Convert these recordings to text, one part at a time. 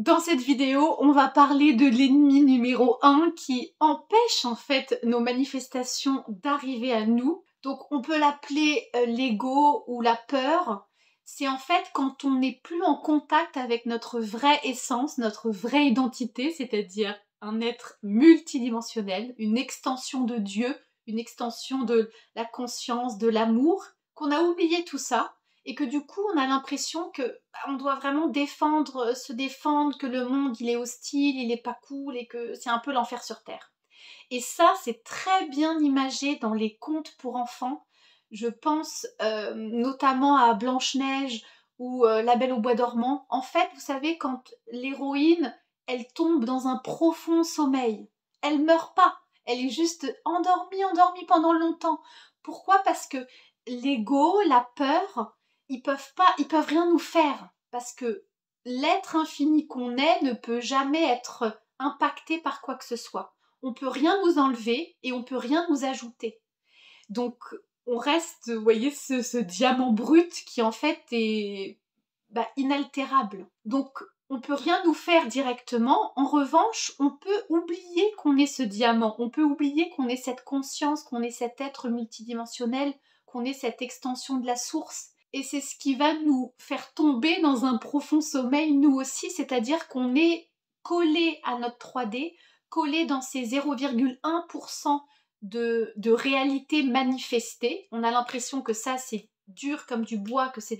Dans cette vidéo, on va parler de l'ennemi numéro 1 qui empêche en fait nos manifestations d'arriver à nous. Donc on peut l'appeler l'ego ou la peur. C'est en fait quand on n'est plus en contact avec notre vraie essence, notre vraie identité, c'est-à-dire un être multidimensionnel, une extension de Dieu, une extension de la conscience, de l'amour, qu'on a oublié tout ça. Et que du coup, on a l'impression que on doit vraiment se défendre, que le monde il est hostile, il n'est pas cool et que c'est un peu l'enfer sur terre. Et ça, c'est très bien imagé dans les contes pour enfants. Je pense notamment à Blanche-Neige ou La Belle au bois dormant. En fait, vous savez, quand l'héroïne, elle tombe dans un profond sommeil, elle meurt pas, elle est juste endormie pendant longtemps. Pourquoi? Parce que l'ego, la peur, ils peuvent rien nous faire parce que l'être infini qu'on est ne peut jamais être impacté par quoi que ce soit. On peut rien nous enlever et on peut rien nous ajouter. Donc on reste, vous voyez, ce diamant brut qui en fait est inaltérable. Donc on peut rien nous faire directement. En revanche, on peut oublier qu'on est ce diamant. On peut oublier qu'on est cette conscience, qu'on est cet être multidimensionnel, qu'on est cette extension de la source. Et c'est ce qui va nous faire tomber dans un profond sommeil, nous aussi, c'est-à-dire qu'on est collé à notre 3D, collé dans ces 0,1% de réalité manifestée. On a l'impression que ça, c'est dur comme du bois, que c'est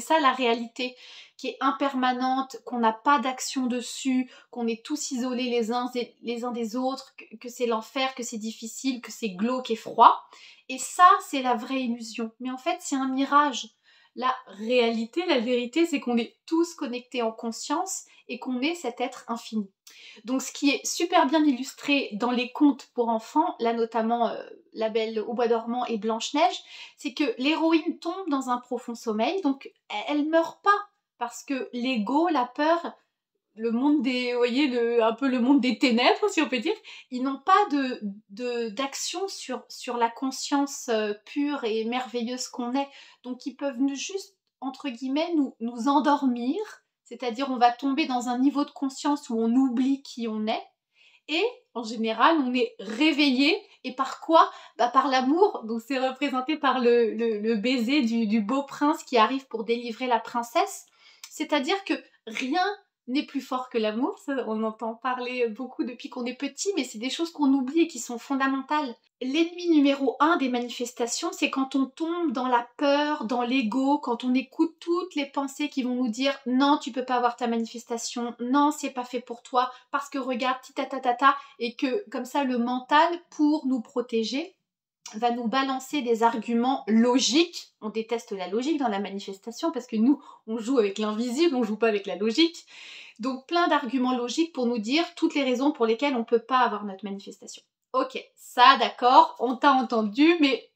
ça la réalité qui est impermanente, qu'on n'a pas d'action dessus, qu'on est tous isolés les uns des autres, que c'est l'enfer, que c'est difficile, que c'est glauque et froid. Et ça, c'est la vraie illusion. Mais en fait, c'est un mirage. La réalité, la vérité, c'est qu'on est tous connectés en conscience et qu'on est cet être infini. Donc ce qui est super bien illustré dans les contes pour enfants, là notamment La Belle au bois dormant et Blanche-Neige, c'est que l'héroïne tombe dans un profond sommeil, donc elle ne meurt pas parce que l'ego, la peur, le monde des, vous voyez, un peu le monde des ténèbres si on peut dire, ils n'ont pas d'action sur la conscience pure et merveilleuse qu'on est. Donc ils peuvent juste, entre guillemets, nous endormir, c'est-à-dire on va tomber dans un niveau de conscience où on oublie qui on est, et en général on est réveillé, et par quoi? Par l'amour, donc c'est représenté par le baiser du beau prince qui arrive pour délivrer la princesse, c'est-à-dire que rien n'est plus fort que l'amour, ça on entend parler beaucoup depuis qu'on est petit, mais c'est des choses qu'on oublie et qui sont fondamentales. L'ennemi numéro 1 des manifestations, c'est quand on tombe dans la peur, dans l'ego, quand on écoute toutes les pensées qui vont nous dire « Non, tu peux pas avoir ta manifestation, non, c'est pas fait pour toi, parce que regarde, titatatata » et que comme ça le mental, pour nous protéger, va nous balancer des arguments logiques. On déteste la logique dans la manifestation parce que nous, on joue avec l'invisible, on joue pas avec la logique. Donc plein d'arguments logiques pour nous dire toutes les raisons pour lesquelles on peut pas avoir notre manifestation. Ok, ça d'accord, on t'a entendu mais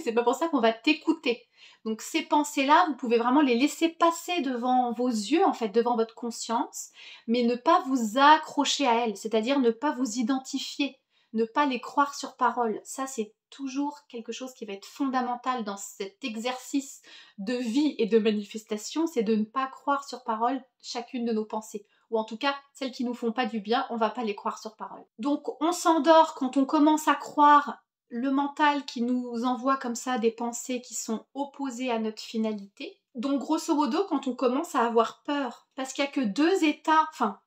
c'est pas pour ça qu'on va t'écouter. Donc ces pensées-là, vous pouvez vraiment les laisser passer devant vos yeux, en fait, devant votre conscience, mais ne pas vous accrocher à elles, c'est-à-dire ne pas vous identifier, ne pas les croire sur parole. Ça, c'est toujours quelque chose qui va être fondamental dans cet exercice de vie et de manifestation, c'est de ne pas croire sur parole chacune de nos pensées. Ou en tout cas, celles qui nous font pas du bien, on va pas les croire sur parole. Donc on s'endort quand on commence à croire le mental qui nous envoie comme ça des pensées qui sont opposées à notre finalité. Donc grosso modo, quand on commence à avoir peur, parce qu'il n'y a que deux états, enfin,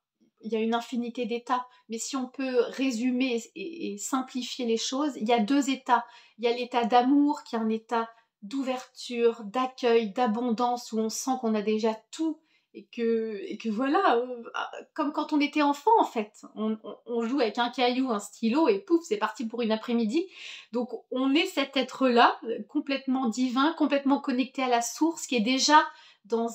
il y a une infinité d'états, mais si on peut résumer et simplifier les choses, il y a deux états. Il y a l'état d'amour qui est un état d'ouverture, d'accueil, d'abondance, où on sent qu'on a déjà tout et que voilà, comme quand on était enfant en fait. On joue avec un caillou, un stylo et pouf, c'est parti pour une après-midi. Donc on est cet être-là, complètement divin, complètement connecté à la source, qui est déjà dans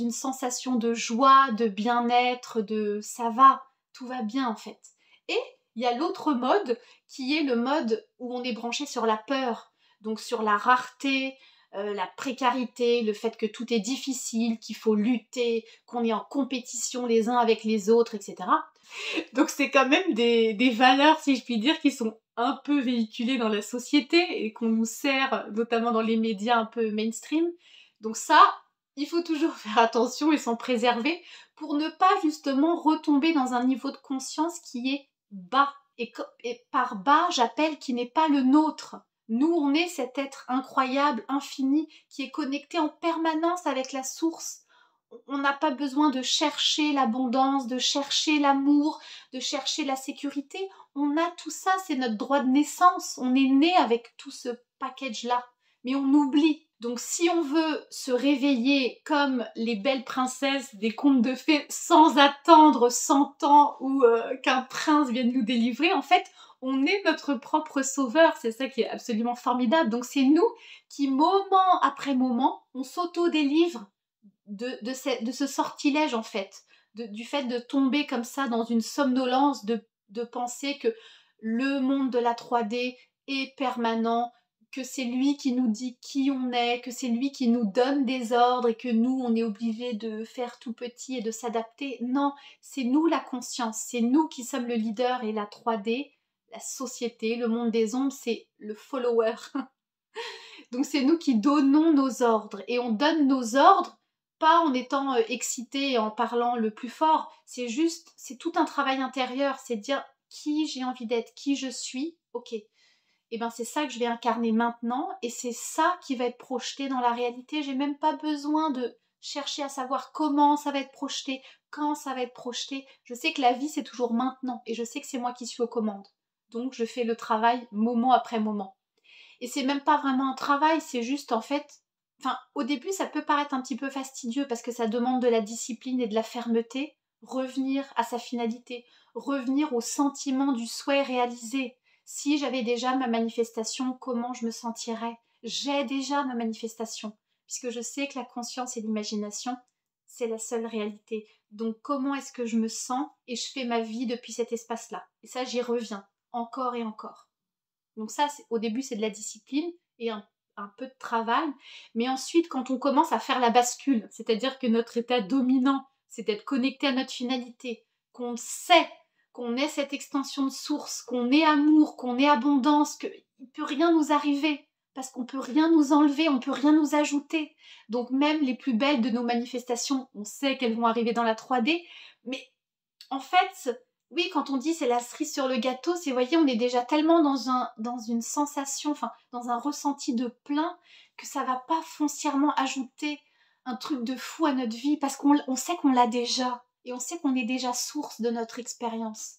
une sensation de joie, de bien-être, de ça va, tout va bien en fait. Et il y a l'autre mode qui est le mode où on est branché sur la peur, donc sur la rareté, la précarité, le fait que tout est difficile, qu'il faut lutter, qu'on est en compétition les uns avec les autres, etc. Donc c'est quand même des valeurs, si je puis dire, qui sont un peu véhiculées dans la société et qu'on nous sert, notamment dans les médias un peu mainstream. Donc ça, Il faut toujours faire attention et s'en préserver pour ne pas justement retomber dans un niveau de conscience qui est bas. Et par bas, j'appelle qui n'est pas le nôtre. Nous, on est cet être incroyable, infini, qui est connecté en permanence avec la source. On n'a pas besoin de chercher l'abondance, de chercher l'amour, de chercher la sécurité. On a tout ça, c'est notre droit de naissance. On est né avec tout ce package-là, mais on oublie. Donc si on veut se réveiller comme les belles princesses des contes de fées sans attendre 100 ans ou qu'un prince vienne nous délivrer, en fait, on est notre propre sauveur. C'est ça qui est absolument formidable. Donc c'est nous qui, moment après moment, on s'auto-délivre de ce sortilège, en fait, du fait de tomber comme ça dans une somnolence, de penser que le monde de la 3D est permanent, que c'est lui qui nous dit qui on est, que c'est lui qui nous donne des ordres et que nous, on est obligé de faire tout petit et de s'adapter. Non, c'est nous la conscience, c'est nous qui sommes le leader, et la 3D, la société, le monde des ombres, c'est le follower. Donc c'est nous qui donnons nos ordres, et on donne nos ordres pas en étant excité et en parlant le plus fort, c'est juste, c'est tout un travail intérieur, c'est dire qui j'ai envie d'être, qui je suis, ok. Et eh bien c'est ça que je vais incarner maintenant, et c'est ça qui va être projeté dans la réalité. J'ai même pas besoin de chercher à savoir comment ça va être projeté, quand ça va être projeté. Je sais que la vie, c'est toujours maintenant, et je sais que c'est moi qui suis aux commandes. Donc je fais le travail moment après moment. Et c'est même pas vraiment un travail, c'est juste en fait... Enfin, au début, ça peut paraître un petit peu fastidieux parce que ça demande de la discipline et de la fermeté. Revenir à sa finalité, revenir au sentiment du souhait réalisé. Si j'avais déjà ma manifestation, comment je me sentirais? J'ai déjà ma manifestation, puisque je sais que la conscience et l'imagination, c'est la seule réalité. Donc comment est-ce que je me sens? Et je fais ma vie depuis cet espace-là. Et ça, j'y reviens, encore et encore. Donc ça, au début, c'est de la discipline et un peu de travail. Mais ensuite, quand on commence à faire la bascule, c'est-à-dire que notre état dominant, c'est d'être connecté à notre finalité, qu'on sait qu'on est cette extension de source, qu'on est amour, qu'on est abondance, qu'il ne peut rien nous arriver, parce qu'on ne peut rien nous enlever, on ne peut rien nous ajouter. Donc même les plus belles de nos manifestations, on sait qu'elles vont arriver dans la 3D, mais en fait, oui, quand on dit c'est la cerise sur le gâteau, c'est, vous voyez, on est déjà tellement dans une sensation, enfin, dans un ressenti de plein, que ça ne va pas foncièrement ajouter un truc de fou à notre vie, parce qu'on sait qu'on l'a déjà. Et on sait qu'on est déjà source de notre expérience.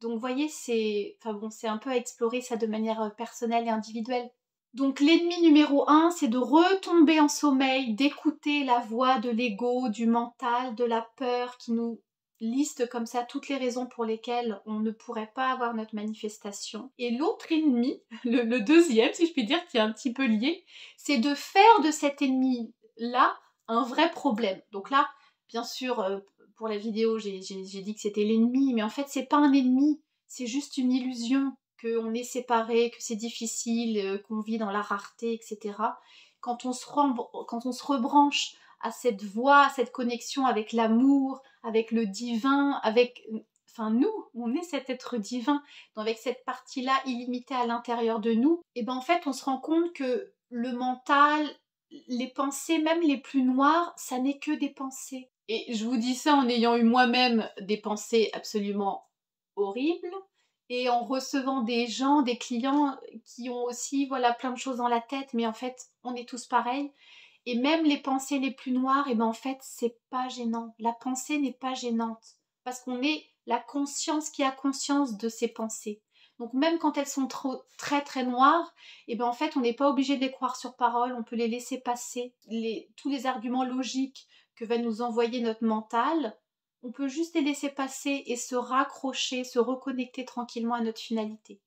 Donc, vous voyez, c'est un peu à explorer ça de manière personnelle et individuelle. Donc, l'ennemi numéro 1, c'est de retomber en sommeil, d'écouter la voix de l'ego, du mental, de la peur, qui nous liste comme ça toutes les raisons pour lesquelles on ne pourrait pas avoir notre manifestation. Et l'autre ennemi, le deuxième, si je puis dire, qui est un petit peu lié, c'est de faire de cet ennemi-là un vrai problème. Donc là, bien sûr... Pour la vidéo, j'ai dit que c'était l'ennemi, mais en fait, c'est pas un ennemi, c'est juste une illusion qu'on est séparé, que c'est difficile, qu'on vit dans la rareté, etc. Quand on se rebranche à cette voie, à cette connexion avec l'amour, avec le divin, avec... Enfin, nous, on est cet être divin, avec cette partie-là illimitée à l'intérieur de nous, et ben en fait, on se rend compte que le mental, les pensées, même les plus noires, ça n'est que des pensées. Et je vous dis ça en ayant eu moi-même des pensées absolument horribles et en recevant des gens, des clients qui ont aussi plein de choses dans la tête, mais en fait, on est tous pareils. Et même les pensées les plus noires, et ben en fait, c'est pas gênant. La pensée n'est pas gênante parce qu'on est la conscience qui a conscience de ses pensées. Donc même quand elles sont très très noires, et ben en fait, on n'est pas obligé de les croire sur parole, on peut les laisser passer. Tous les arguments logiques que va nous envoyer notre mental, on peut juste les laisser passer et se raccrocher, se reconnecter tranquillement à notre finalité.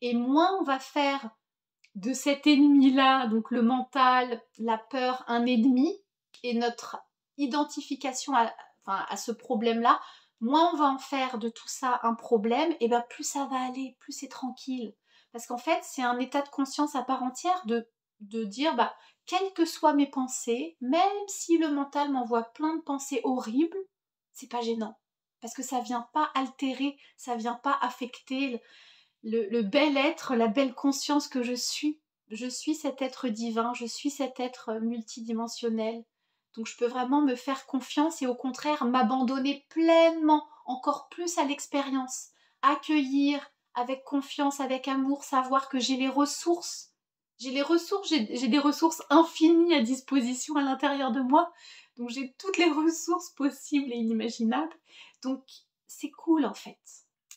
Et moins on va faire de cet ennemi-là, donc le mental, la peur, un ennemi, et notre identification à ce problème-là, moins on va en faire de tout ça un problème, et bien plus ça va aller, plus c'est tranquille. Parce qu'en fait, c'est un état de conscience à part entière de dire... Quelles que soient mes pensées, même si le mental m'envoie plein de pensées horribles, c'est pas gênant. Parce que ça vient pas altérer, ça vient pas affecter le bel être, la belle conscience que je suis. Je suis cet être divin, je suis cet être multidimensionnel, Donc je peux vraiment me faire confiance et au contraire m'abandonner pleinement, encore plus à l'expérience, accueillir avec confiance, avec amour, savoir que j'ai les ressources. J'ai des ressources infinies à disposition à l'intérieur de moi. Donc j'ai toutes les ressources possibles et inimaginables. Donc c'est cool en fait.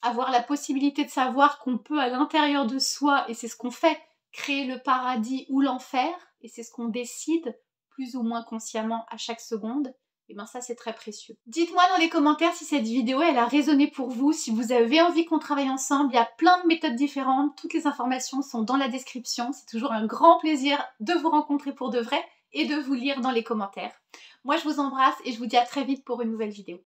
Avoir la possibilité de savoir qu'on peut à l'intérieur de soi, et c'est ce qu'on fait, créer le paradis ou l'enfer, et c'est ce qu'on décide plus ou moins consciemment à chaque seconde, et bien ça c'est très précieux. Dites-moi dans les commentaires si cette vidéo elle a résonné pour vous, si vous avez envie qu'on travaille ensemble, il y a plein de méthodes différentes, toutes les informations sont dans la description, c'est toujours un grand plaisir de vous rencontrer pour de vrai et de vous lire dans les commentaires. Moi je vous embrasse et je vous dis à très vite pour une nouvelle vidéo.